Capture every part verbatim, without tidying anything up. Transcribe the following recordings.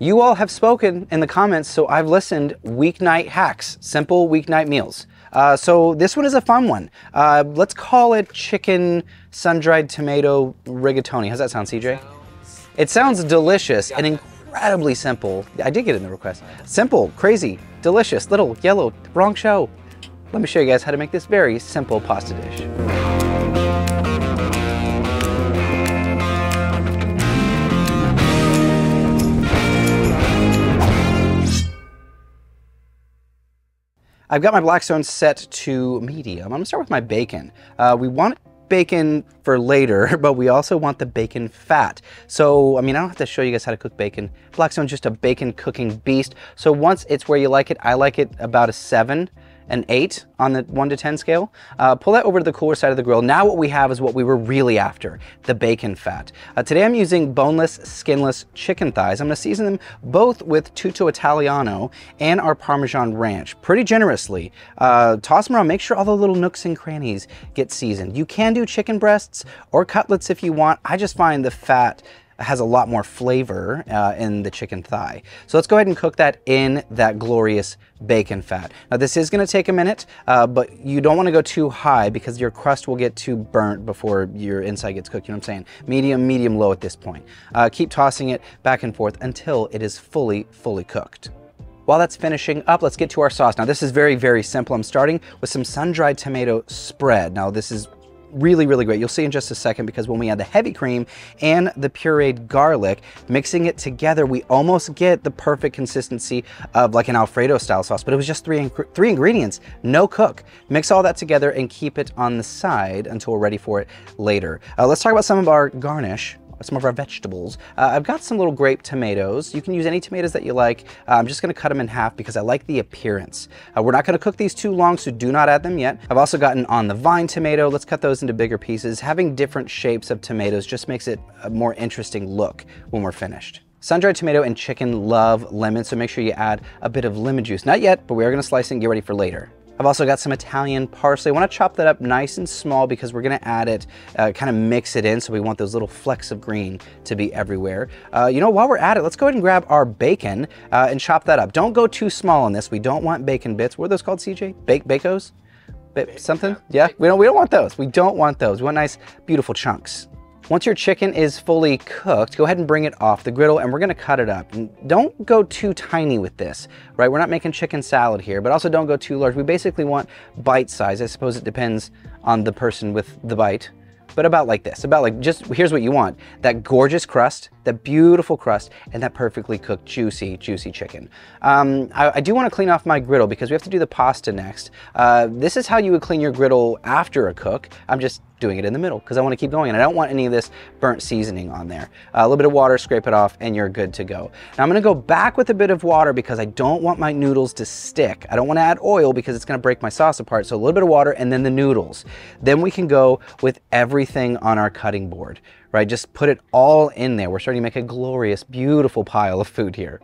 You all have spoken in the comments, so I've listened. Weeknight hacks, simple weeknight meals. Uh, so this one is a fun one. Uh, let's call it chicken sun-dried tomato rigatoni. How's that sound, C J? It sounds delicious and incredibly simple. I did get in the request. Simple, crazy, delicious, little, yellow, wrong show. Let me show you guys how to make this very simple pasta dish. I've got my Blackstone set to medium. I'm gonna start with my bacon. Uh, we want bacon for later, but we also want the bacon fat. So, I mean, I don't have to show you guys how to cook bacon. Blackstone's just a bacon cooking beast. So once it's where you like it, I like it about a seven, an eight on the one to ten scale. Uh, pull that over to the cooler side of the grill. Now what we have is what we were really after, the bacon fat. Uh, today I'm using boneless, skinless chicken thighs. I'm gonna season them both with Tutto Italiano and our Parmesan Ranch, pretty generously. Uh, toss them around, make sure all the little nooks and crannies get seasoned. You can do chicken breasts or cutlets if you want. I just find the fat has a lot more flavor uh, in the chicken thigh. So let's go ahead and cook that in that glorious bacon fat. Now this is gonna take a minute, uh, but you don't wanna go too high because your crust will get too burnt before your inside gets cooked, you know what I'm saying? Medium, medium, low at this point. Uh, keep tossing it back and forth until it is fully, fully cooked. While that's finishing up, let's get to our sauce. Now this is very, very simple. I'm starting with some sun-dried tomato spread. Now this is really, really great. You'll see in just a second because when we add the heavy cream and the pureed garlic, mixing it together, we almost get the perfect consistency of like an Alfredo style sauce, but it was just three, ing three ingredients, no cook. Mix all that together and keep it on the side until we're ready for it later. Uh, let's talk about some of our garnish, some of our vegetables. Uh, I've got some little grape tomatoes. You can use any tomatoes that you like. Uh, I'm just gonna cut them in half because I like the appearance. Uh, we're not gonna cook these too long, so do not add them yet. I've also gotten on the vine tomato. Let's cut those into bigger pieces. Having different shapes of tomatoes just makes it a more interesting look when we're finished. Sun-dried tomato and chicken love lemon, so make sure you add a bit of lemon juice. Not yet, but we are gonna slice and get ready for later. I've also got some Italian parsley. I wanna chop that up nice and small because we're gonna add it, uh, kind of mix it in, so we want those little flecks of green to be everywhere. Uh, you know, while we're at it, let's go ahead and grab our bacon uh, and chop that up. Don't go too small on this. We don't want bacon bits. What are those called, C J? Bake, bacos? Ba something? Yeah, we don't, we don't want those. We don't want those. We want nice, beautiful chunks. Once your chicken is fully cooked, go ahead and bring it off the griddle and we're gonna cut it up. And don't go too tiny with this, right? We're not making chicken salad here, but also don't go too large. We basically want bite size. I suppose it depends on the person with the bite, but about like this, about like just, here's what you want. That gorgeous crust, that beautiful crust, and that perfectly cooked, juicy, juicy chicken. Um, I, I do wanna clean off my griddle because we have to do the pasta next. Uh, this is how you would clean your griddle after a cook. I'm just doing it in the middle because I wanna keep going and I don't want any of this burnt seasoning on there. Uh, a little bit of water, scrape it off, and you're good to go. Now I'm gonna go back with a bit of water because I don't want my noodles to stick. I don't wanna add oil because it's gonna break my sauce apart. So a little bit of water and then the noodles. Then we can go with everything on our cutting board, right? Just put it all in there. We're starting to make a glorious, beautiful pile of food here.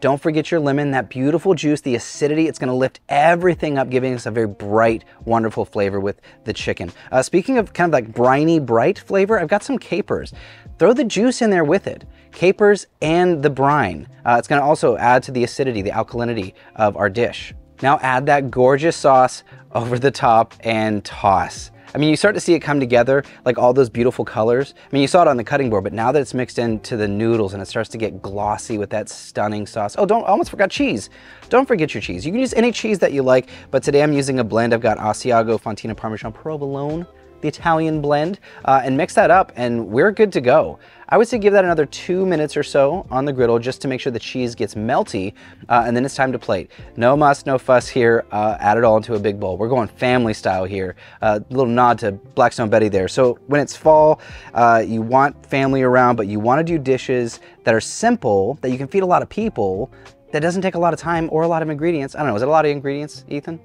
Don't forget your lemon, that beautiful juice, the acidity, it's gonna lift everything up, giving us a very bright, wonderful flavor with the chicken. Uh, speaking of kind of like briny, bright flavor, I've got some capers. Throw the juice in there with it. Capers and the brine. Uh, it's gonna also add to the acidity, the alkalinity of our dish. Now add that gorgeous sauce over the top and toss. I mean, you start to see it come together, like all those beautiful colors. I mean, you saw it on the cutting board, but now that it's mixed into the noodles and it starts to get glossy with that stunning sauce. Oh, don't, I almost forgot cheese. Don't forget your cheese. You can use any cheese that you like, but today I'm using a blend. I've got Asiago, Fontina, Parmesan, Provolone, the Italian blend, uh, and mix that up and we're good to go. I would say give that another two minutes or so on the griddle just to make sure the cheese gets melty, uh, and then it's time to plate. No muss, no fuss here. Uh, add it all into a big bowl. We're going family style here. A uh, little nod to Blackstone Betty there. So when it's fall, uh, you want family around, but you want to do dishes that are simple, that you can feed a lot of people, that doesn't take a lot of time or a lot of ingredients. I don't know, is it a lot of ingredients, Ethan?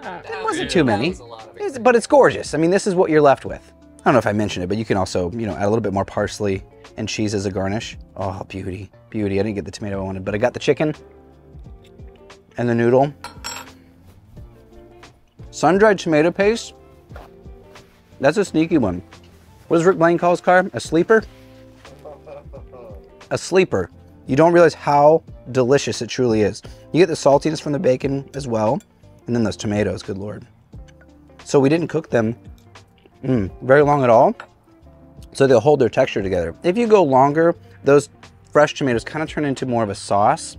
No, it wasn't too many, was it's, but it's gorgeous. I mean, this is what you're left with. I don't know if I mentioned it, but you can also, you know, add a little bit more parsley and cheese as a garnish. Oh, beauty, beauty. I didn't get the tomato I wanted, but I got the chicken and the noodle. Sun-dried tomato paste, that's a sneaky one. What does Rick Blaine call his car? A sleeper? A sleeper. You don't realize how delicious it truly is. You get the saltiness from the bacon as well, and then those tomatoes, good Lord. So we didn't cook them mm, very long at all, so they'll hold their texture together. If you go longer, those fresh tomatoes kind of turn into more of a sauce.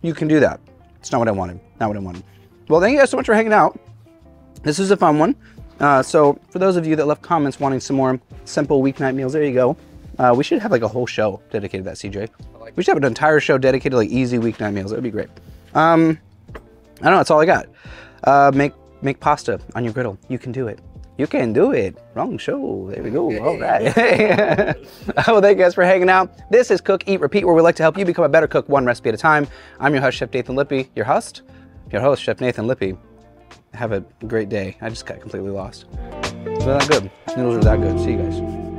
You can do that. It's not what I wanted, not what I wanted. Well, thank you guys so much for hanging out. This was a fun one. Uh, so for those of you that left comments wanting some more simple weeknight meals, there you go. Uh, we should have like a whole show dedicated to that, C J. Like we should have an entire show dedicated to like easy weeknight meals. That would be great. Um, I don't know, that's all I got. Uh, make make pasta on your griddle. You can do it. You can do it. Wrong show. There we go. Okay. All right. Well, thank you guys for hanging out. This is Cook, Eat, Repeat, where we like to help you become a better cook one recipe at a time. I'm your host, Chef Nathan Lippy. Your host? Your host, Chef Nathan Lippy. Have a great day. I just got completely lost. It's not that good. Noodles are that good. See you guys.